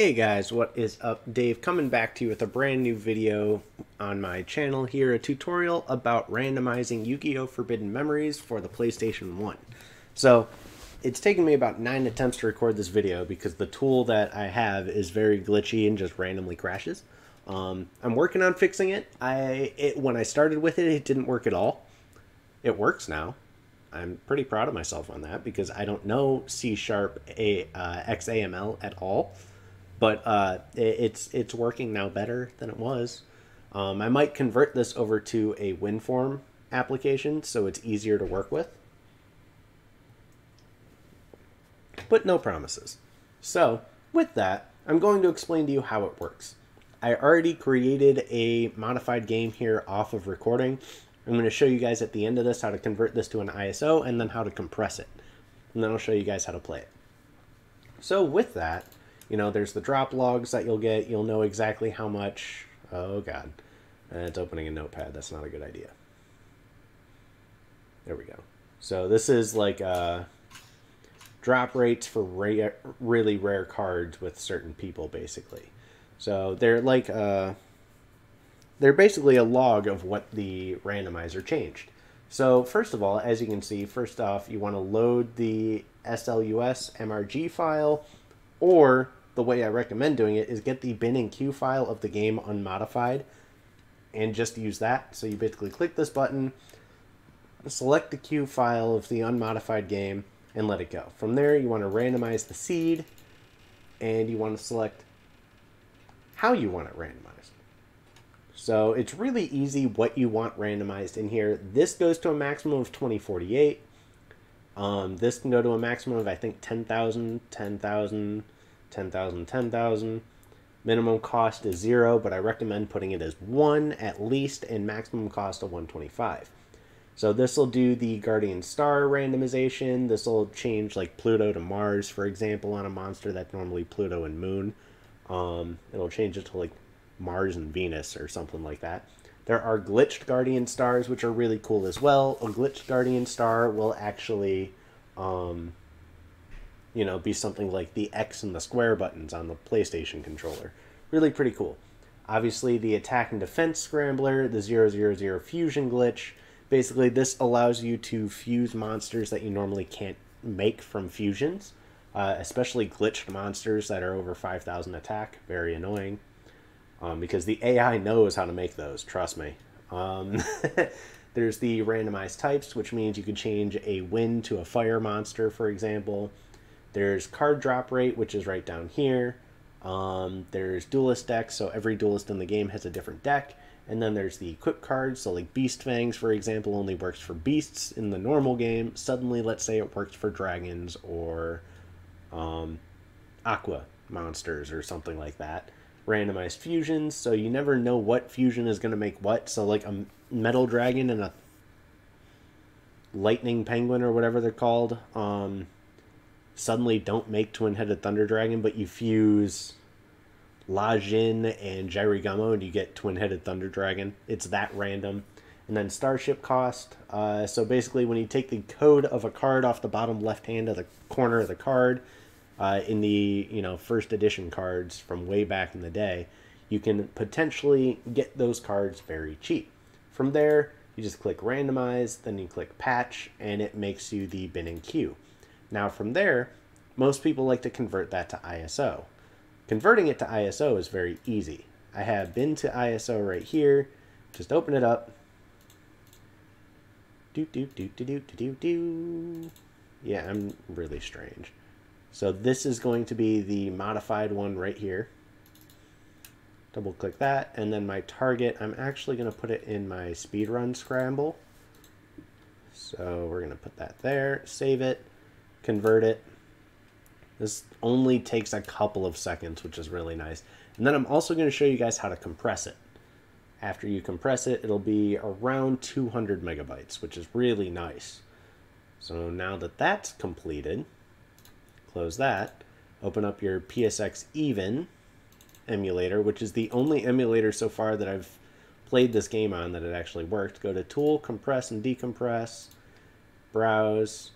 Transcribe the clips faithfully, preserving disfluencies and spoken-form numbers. Hey guys, what is up? Dave coming back to you with a brand new video on my channel here, a tutorial about randomizing Yu-Gi-Oh Forbidden Memories for the PlayStation one. So it's taken me about nine attempts to record this video because the tool that I have is very glitchy and just randomly crashes. Um, I'm working on fixing it. I it when I started with it, it didn't work at all. It works now. I'm pretty proud of myself on that because I don't know C sharp a, uh, X A M L at all. But uh, it's it's working now better than it was. Um, I might convert this over to a WinForm application so it's easier to work with. But no promises. So with that, I'm going to explain to you how it works. I already created a modified game here off of recording. I'm going to show you guys at the end of this how to convert this to an I S O and then how to compress it. And then I'll show you guys how to play it. So with that, you know, there's the drop logs that you'll get. You'll know exactly how much. Oh, God. Uh, it's opening a notepad. That's not a good idea. There we go. So this is like uh, drop rates for rare, really rare cards with certain people, basically. So they're like, uh, they're basically a log of what the randomizer changed. So first of all, as you can see, first off, you want to load the S L U S M R G file, or the way I recommend doing it is get the bin and queue file of the game unmodified and just use that. So you basically click this button, select the queue file of the unmodified game, and let it go. From there, you want to randomize the seed, and you want to select how you want it randomized. So it's really easy what you want randomized in here. This goes to a maximum of twenty forty-eight. Um, this can go to a maximum of, I think, ten thousand, ten thousand, ten thousand, ten thousand. Minimum cost is zero, but I recommend putting it as one at least, and maximum cost of one twenty-five. So this will do the Guardian Star randomization. This will change, like, Pluto to Mars, for example, on a monster that's normally Pluto and Moon. Um, it'll change it to, like, Mars and Venus or something like that. There are glitched Guardian Stars, which are really cool as well. A glitched Guardian Star will actually, um, you know, be something like the X and the square buttons on the PlayStation controller. Really pretty cool. Obviously, the Attack and Defense Scrambler, the zero zero zero Fusion glitch. Basically, this allows you to fuse monsters that you normally can't make from fusions, uh, especially glitched monsters that are over five thousand attack. Very annoying. Um, because the A I knows how to make those, trust me. Um, there's the randomized types, which means you could change a wind to a fire monster, for example. There's card drop rate, which is right down here. Um, there's duelist decks, so every duelist in the game has a different deck. And then there's the equip cards, so like Beast Fangs, for example, only works for beasts in the normal game. Suddenly, let's say it works for dragons or um, aqua monsters or something like that. Randomized fusions, so you never know what fusion is going to make what. So like a metal dragon and a lightning penguin or whatever they're called um suddenly don't make twin-headed thunder dragon, but you fuse La Jin and Jirigamo and you get twin-headed thunder dragon. It's that random. And then starship cost, uh so basically when you take the code of a card off the bottom left hand of the corner of the card, Uh, in the, you know, first edition cards from way back in the day, you can potentially get those cards very cheap. From there, you just click randomize, then you click patch, and it makes you the bin and queue. Now from there, most people like to convert that to I S O. Converting it to I S O is very easy. I have bin to I S O right here. Just open it up. Do do do do do do do. Yeah, I'm really strange. So this is going to be the modified one right here. Double click that, and then my target, I'm actually going to put it in my speedrun scramble. So we're going to put that there, save it, convert it. This only takes a couple of seconds, which is really nice. And then I'm also going to show you guys how to compress it. After you compress it, it'll be around two hundred megabytes, which is really nice. So now that that's completed, close that, open up your P S X Even emulator, which is the only emulator so far that I've played this game on that it actually worked. Go to Tool, Compress and Decompress, Browse,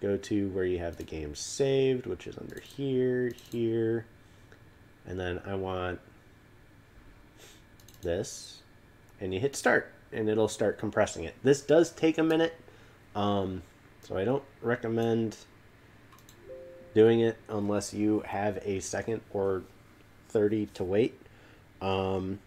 go to where you have the game saved, which is under here, here, and then I want this, and you hit start and it'll start compressing it. This does take a minute, um, so I don't recommend doing it unless you have a second or thirty to wait. Um,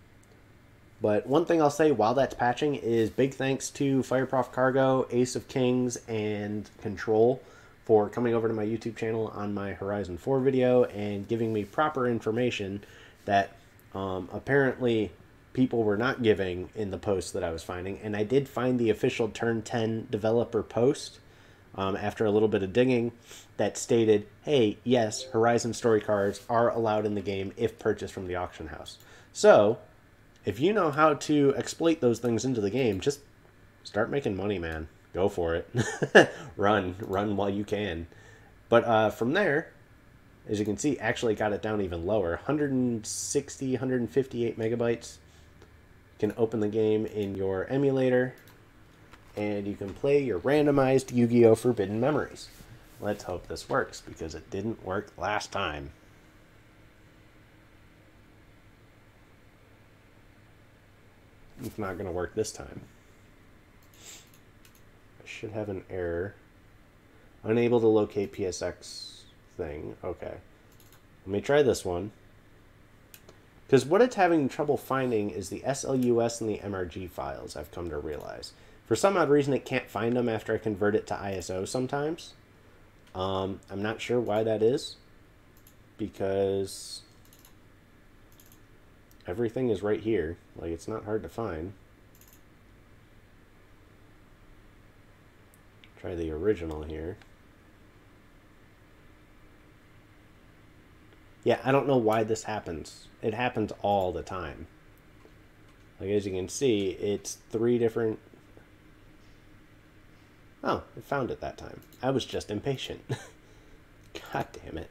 but one thing I'll say while that's patching is big thanks to Fireproof Cargo, Ace of Kings, and Control for coming over to my YouTube channel on my Horizon four video and giving me proper information that um, apparently people were not giving in the posts that I was finding. And I did find the official Turn ten developer post um, after a little bit of digging that stated, hey, yes, Horizon story cards are allowed in the game if purchased from the auction house. So if you know how to exploit those things into the game, just start making money, man. Go for it. run. Run while you can. But uh, from there, as you can see, actually got it down even lower. one hundred sixty, one hundred fifty-eight megabytes. You can open the game in your emulator, and you can play your randomized Yu-Gi-Oh Forbidden Memories. Let's hope this works, because it didn't work last time. It's not going to work this time. I should have an error. Unable to locate P S X thing. Okay. Let me try this one. Because what it's having trouble finding is the S L U S and the M R G files, I've come to realize. For some odd reason, it can't find them after I convert it to I S O sometimes. Um, I'm not sure why that is, because everything is right here. Like, it's not hard to find. Try the original here. Yeah, I don't know why this happens. It happens all the time. Like, as you can see, it's three different... Oh, it found it that time. I was just impatient. God damn it.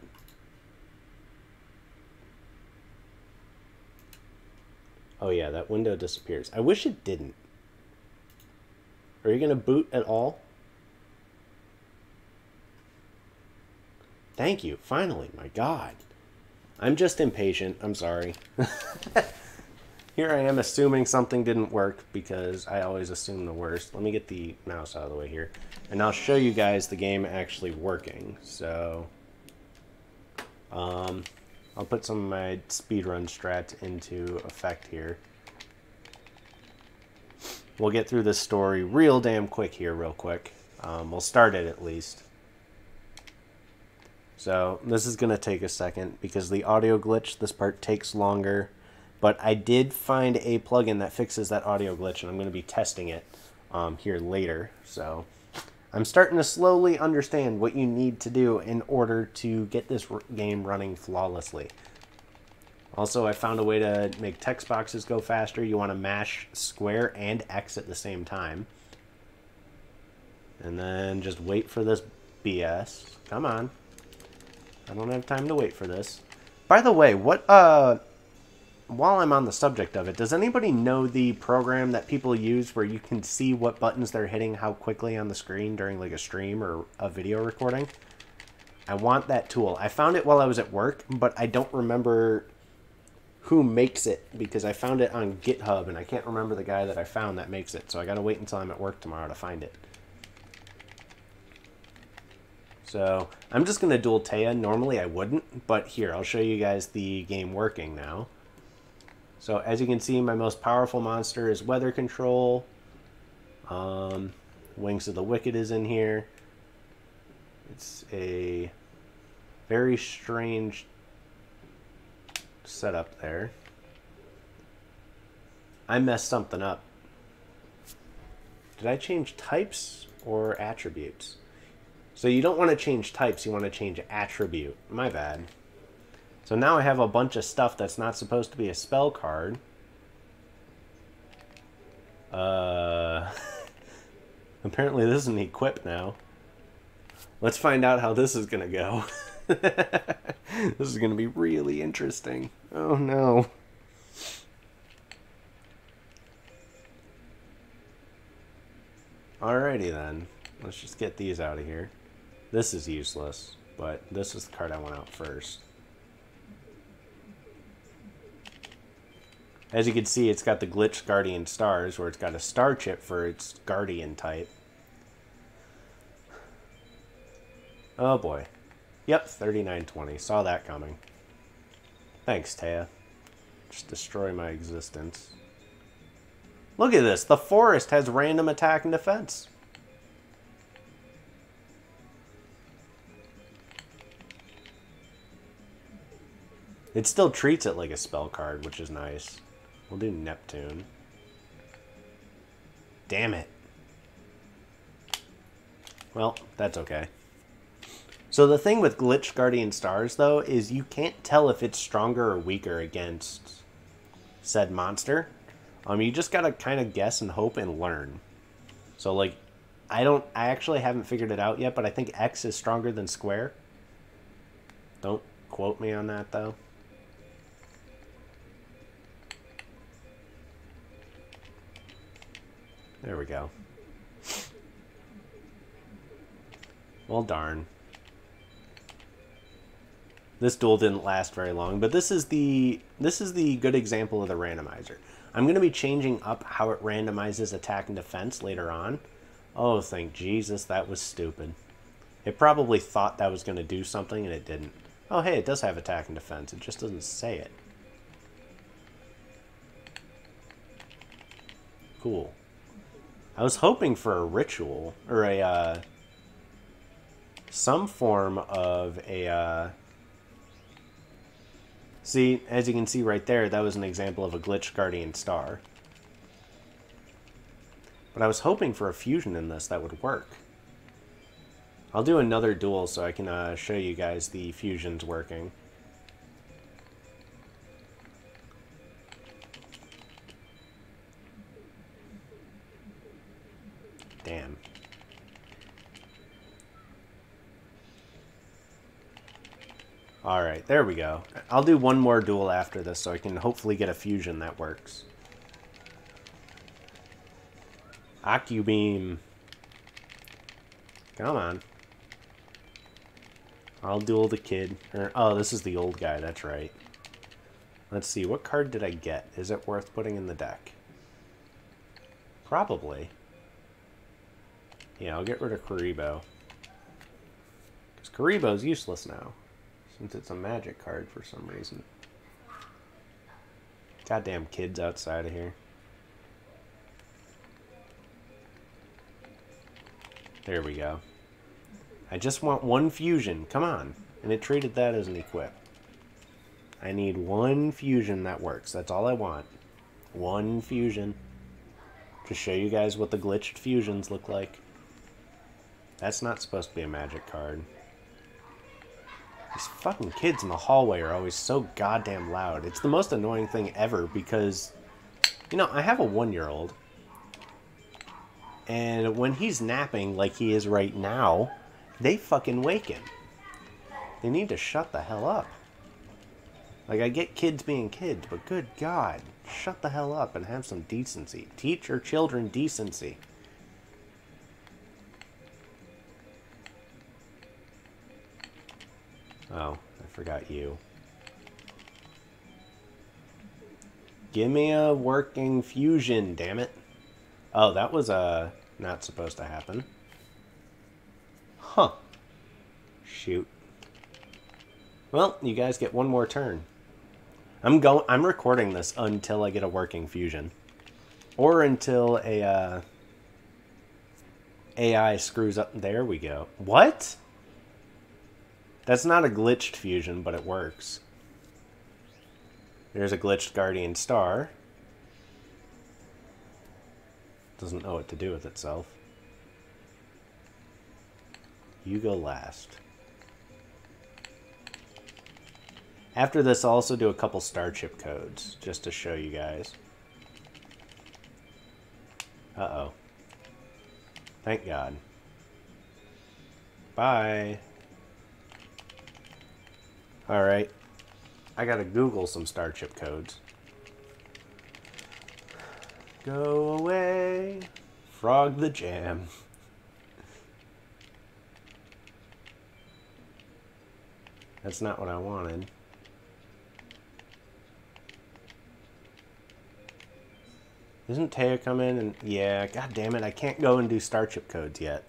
Oh yeah, that window disappears. I wish it didn't. Are you going to boot at all? Thank you. Finally, my God. I'm just impatient. I'm sorry. Here I am assuming something didn't work because I always assume the worst. Let me get the mouse out of the way here. And I'll show you guys the game actually working. So um, I'll put some of my speedrun strats into effect here. We'll get through this story real damn quick here real quick. Um, we'll start it at least. So this is going to take a second because the audio glitch, this part takes longer. But I did find a plugin that fixes that audio glitch, and I'm going to be testing it um, here later. So I'm starting to slowly understand what you need to do in order to get this game running flawlessly. Also, I found a way to make text boxes go faster. You want to mash square and X at the same time. And then just wait for this B S. Come on. I don't have time to wait for this. By the way, what... uh. While I'm on the subject of it, does anybody know the program that people use where you can see what buttons they're hitting how quickly on the screen during like a stream or a video recording? I want that tool. I found it while I was at work, but I don't remember who makes it because I found it on GitHub and I can't remember the guy that I found that makes it. So I gotta wait until I'm at work tomorrow to find it. So I'm just gonna dual Taya. Normally I wouldn't, but here, I'll show you guys the game working now. So as you can see, my most powerful monster is Weather Control. Um, Wings of the Wicked is in here. It's a very strange setup there. I messed something up. Did I change types or attributes? So you don't want to change types, you want to change attribute. My bad. So now I have a bunch of stuff that's not supposed to be a spell card. Uh, apparently this is an equip now. Let's find out how this is going to go. This is going to be really interesting. Oh no. Alrighty then. Let's just get these out of here. This is useless, but this is the card I want out first. As you can see, it's got the glitch guardian stars, where it's got a star chip for its guardian type. Oh boy. Yep, thirty-nine twenty. Saw that coming. Thanks, Taya. Just destroy my existence. Look at this. The forest has random attack and defense. It still treats it like a spell card, which is nice. We'll do Neptune. Damn it. Well, that's okay. So the thing with Glitch Guardian Stars, though, is you can't tell if it's stronger or weaker against said monster. Um, you just gotta kind of guess and hope and learn. So, like, I don't... I actually haven't figured it out yet, but I think X is stronger than Square. Don't quote me on that, though. There we go. Well, darn. This duel didn't last very long, but this is the this is the good example of the randomizer. I'm going to be changing up how it randomizes attack and defense later on. Oh, thank Jesus, that was stupid. It probably thought that was going to do something, and it didn't. Oh, hey, it does have attack and defense. It just doesn't say it. Cool. I was hoping for a ritual, or a, uh, some form of a, uh, see, as you can see right there, that was an example of a glitch guardian star. But I was hoping for a fusion in this that would work. I'll do another duel so I can uh, show you guys the fusions working. Damn. Alright, there we go. I'll do one more duel after this so I can hopefully get a fusion that works. Occubeam. Come on. I'll duel the kid. Or, oh, this is the old guy, that's right. Let's see, what card did I get? Is it worth putting in the deck? Probably. Yeah, I'll get rid of Karibo. Because Karibo's useless now. Since it's a magic card for some reason. Goddamn kids outside of here. There we go. I just want one fusion. Come on. And it treated that as an equip. I need one fusion that works. That's all I want. One fusion. To show you guys what the glitched fusions look like. That's not supposed to be a magic card. These fucking kids in the hallway are always so goddamn loud. It's the most annoying thing ever because, you know, I have a one-year-old. And when he's napping like he is right now, they fucking wake him. They need to shut the hell up. Like, I get kids being kids, but good God, shut the hell up and have some decency. Teach your children decency. Oh, I forgot you. Give me a working fusion, damn it. Oh, that was uh, not supposed to happen. Huh. Shoot. Well, you guys get one more turn. I'm going. I'm recording this until I get a working fusion, or until a uh, A I screws up. There we go. What? That's not a glitched fusion, but it works. There's a glitched Guardian Star. Doesn't know what to do with itself. You go last. After this, I'll also do a couple star chip codes, just to show you guys. Uh-oh. Thank God. Bye. Alright, I gotta Google some star chip codes. Go away, frog the jam. That's not what I wanted. Isn't Teo coming? And yeah, god damn it, I can't go and do starship codes yet.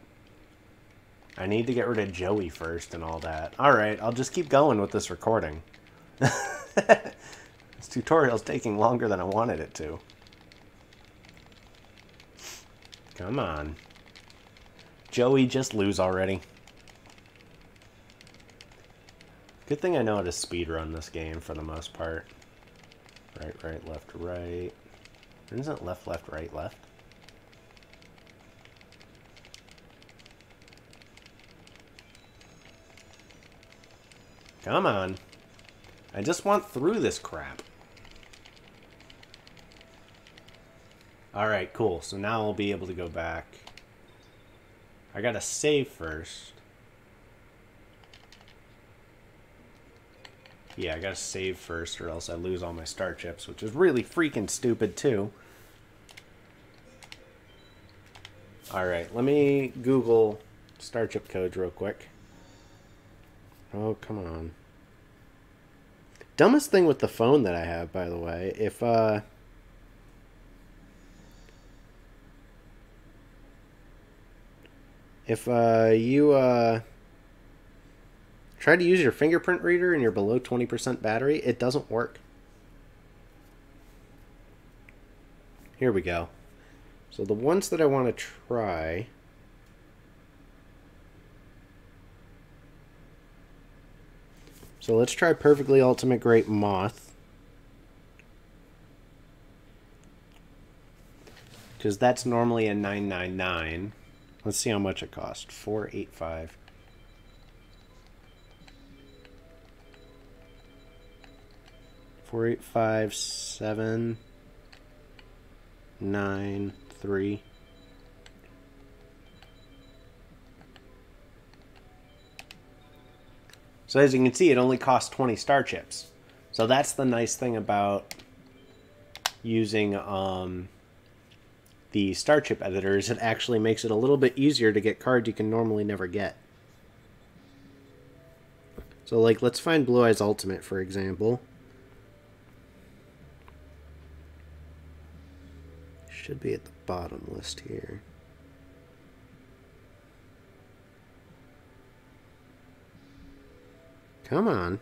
I need to get rid of Joey first and all that. Alright, I'll just keep going with this recording. This tutorial's taking longer than I wanted it to. Come on. Joey, just lose already. Good thing I know how to speedrun this game for the most part. Right, right, left, right. Isn't it left, left, right, left? Come on. I just want through this crap. Alright, cool. So now I'll be able to go back. I gotta save first. Yeah, I gotta save first or else I lose all my star chips, which is really freaking stupid too. Alright, let me Google star chip codes real quick. Oh, come on. Dumbest thing with the phone that I have, by the way. If, uh... If, uh, you, uh... try to use your fingerprint reader and you're below twenty percent battery, it doesn't work. Here we go. So the ones that I want to try... So let's try Perfectly Ultimate Great Moth. Because that's normally a nine ninety-nine. Let's see how much it costs. four eighty-five. four eight five seven nine three. So as you can see, it only costs twenty star chips. So that's the nice thing about using um, the star chip editors. It actually makes it a little bit easier to get cards you can normally never get. So like, let's find Blue Eyes Ultimate, for example. Should be at the bottom list here. Come on.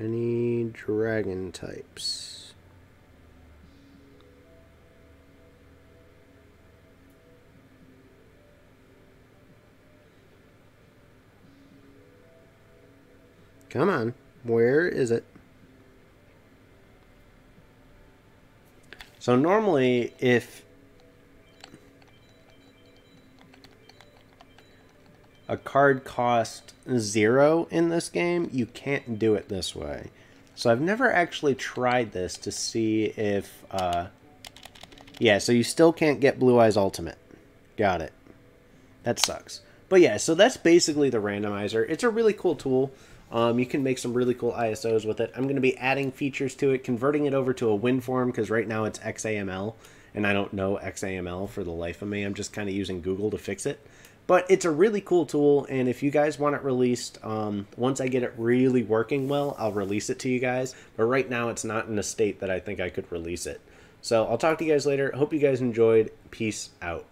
Any dragon types? Come on. Where is it? So normally, if a card costs zero in this game, you can't do it this way. So I've never actually tried this to see if... Uh, yeah, so you still can't get Blue Eyes Ultimate. Got it. That sucks. But yeah, so that's basically the randomizer. It's a really cool tool. Um, you can make some really cool I S Os with it. I'm going to be adding features to it, converting it over to a WinForm, because right now it's X A M L, and I don't know X A M L for the life of me. I'm just kind of using Google to fix it. But it's a really cool tool, and if you guys want it released, um, once I get it really working well, I'll release it to you guys. But right now it's not in a state that I think I could release it. So I'll talk to you guys later. Hope you guys enjoyed. Peace out.